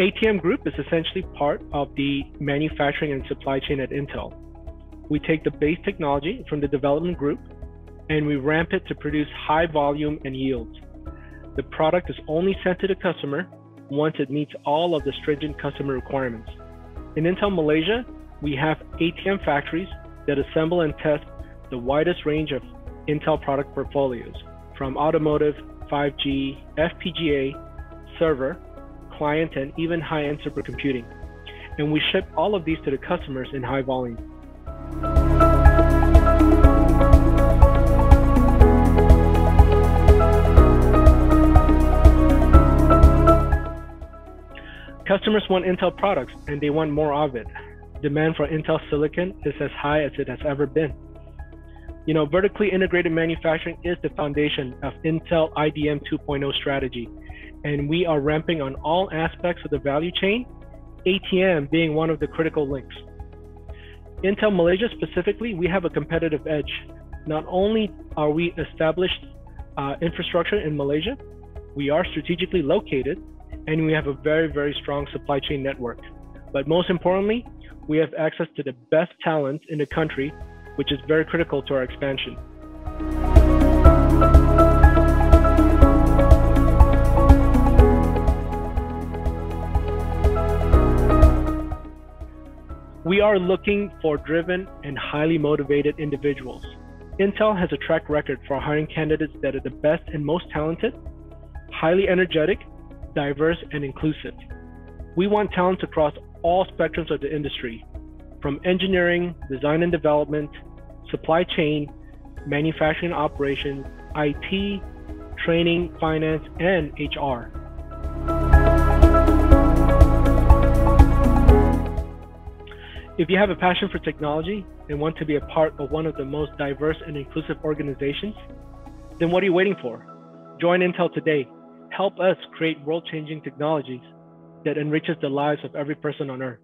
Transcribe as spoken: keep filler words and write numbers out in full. A T M Group is essentially part of the manufacturing and supply chain at Intel. We take the base technology from the development group and we ramp it to produce high volume and yields. The product is only sent to the customer once it meets all of the stringent customer requirements. In Intel Malaysia, we have A T M factories that assemble and test the widest range of Intel product portfolios, from automotive, five G, F P G A, server, client, and even high-end supercomputing. And we ship all of these to the customers in high volume. Customers want Intel products, and they want more of it. Demand for Intel silicon is as high as it has ever been. You know, vertically integrated manufacturing is the foundation of Intel I D M two point oh strategy, and we are ramping on all aspects of the value chain, A T M being one of the critical links. Intel Malaysia specifically, we have a competitive edge. Not only are we established uh, infrastructure in Malaysia, we are strategically located, and we have a very, very strong supply chain network. But most importantly, we have access to the best talent in the country, which is very critical to our expansion. We are looking for driven and highly motivated individuals. Intel has a track record for hiring candidates that are the best and most talented, highly energetic, diverse, and inclusive. We want talents across all spectrums of the industry, from engineering, design and development, supply chain, manufacturing operations, I T, training, finance, and H R. If you have a passion for technology and want to be a part of one of the most diverse and inclusive organizations, then what are you waiting for? Join Intel today. Help us create world-changing technologies that enriches the lives of every person on Earth.